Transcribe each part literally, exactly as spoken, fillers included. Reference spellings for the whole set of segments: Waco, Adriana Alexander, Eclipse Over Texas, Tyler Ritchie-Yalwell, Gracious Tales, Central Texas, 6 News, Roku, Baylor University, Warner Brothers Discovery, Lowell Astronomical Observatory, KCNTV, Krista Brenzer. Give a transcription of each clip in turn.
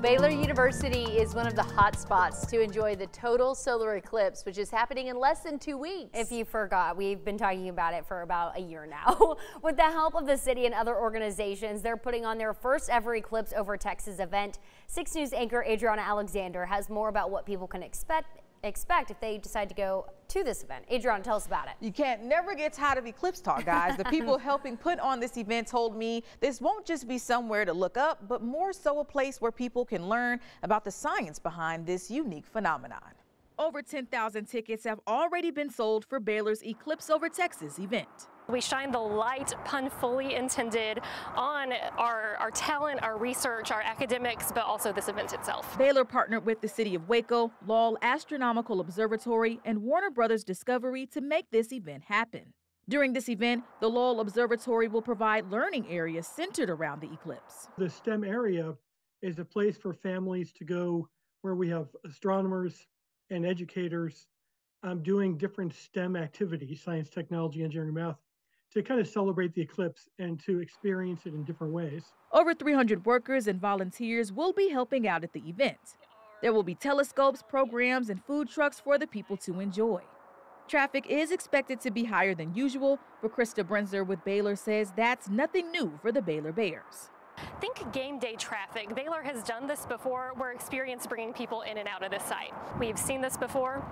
Baylor University is one of the hot spots to enjoy the total solar eclipse, which is happening in less than two weeks. If you forgot, we've been talking about it for about a year now. With the help of the city and other organizations, they're putting on their first ever Eclipse Over Texas event. Six News anchor Adriana Alexander has more about what people can expect expect if they decide to go to this event. Adriana, tell us about it. You can't never get tired of eclipse talk, guys. The people helping put on this event told me this won't just be somewhere to look up, but more so a place where people can learn about the science behind this unique phenomenon. Over ten thousand tickets have already been sold for Baylor's Eclipse Over Texas event. We shine the light, pun fully intended, on our, our talent, our research, our academics, but also this event itself. Baylor partnered with the city of Waco, Lowell Astronomical Observatory, and Warner Brothers Discovery to make this event happen. During this event, the Lowell Observatory will provide learning areas centered around the eclipse. The STEM area is a place for families to go where we have astronomers and educators um, doing different STEM activities, science, technology, engineering, math, to kind of celebrate the eclipse and to experience it in different ways. Over three hundred workers and volunteers will be helping out at the event. There will be telescopes, programs, and food trucks for the people to enjoy. Traffic is expected to be higher than usual, but Krista Brenzer with Baylor says that's nothing new for the Baylor Bears. Think game day traffic. Baylor has done this before. We're experienced bringing people in and out of this site. We've seen this before.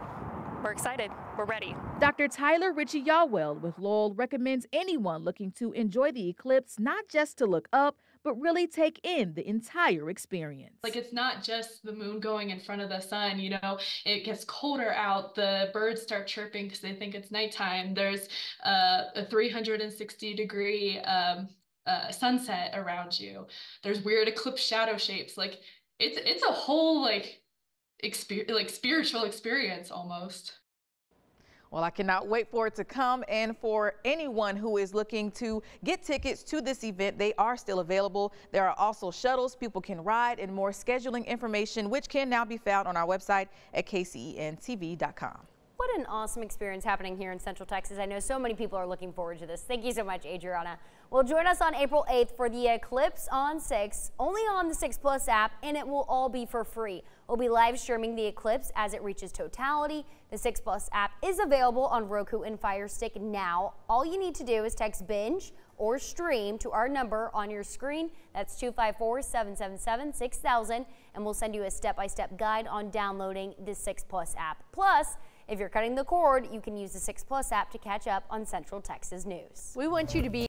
We're excited. We're ready. Doctor Tyler Ritchie-Yalwell with Lowell recommends anyone looking to enjoy the eclipse not just to look up, but really take in the entire experience. Like, it's not just the moon going in front of the sun, you know, it gets colder out, the birds start chirping because they think it's nighttime. There's uh, a three hundred sixty degree um, uh, sunset around you. There's weird eclipse shadow shapes. Like, it's, it's a whole, like, Exper like spiritual experience almost. Well, I cannot wait for it to come, and for anyone who is looking to get tickets to this event, they are still available. There are also shuttles people can ride and more scheduling information, which can now be found on our website at K C N T V dot com. What an awesome experience happening here in Central Texas. I know so many people are looking forward to this. Thank you so much, Adriana. Well, join us on April eighth for the Eclipse on six, only on the six plus app, and it will all be for free. We'll be live streaming the eclipse as it reaches totality. The six plus app is available on Roku and Fire Stick now. All you need to do is text BINGE or STREAM to our number on your screen. That's two five four, seven seven seven, six thousand, and we'll send you a step-by-step guide on downloading the six plus app. Plus, if you're cutting the cord, you can use the six plus app to catch up on Central Texas news. We want you to be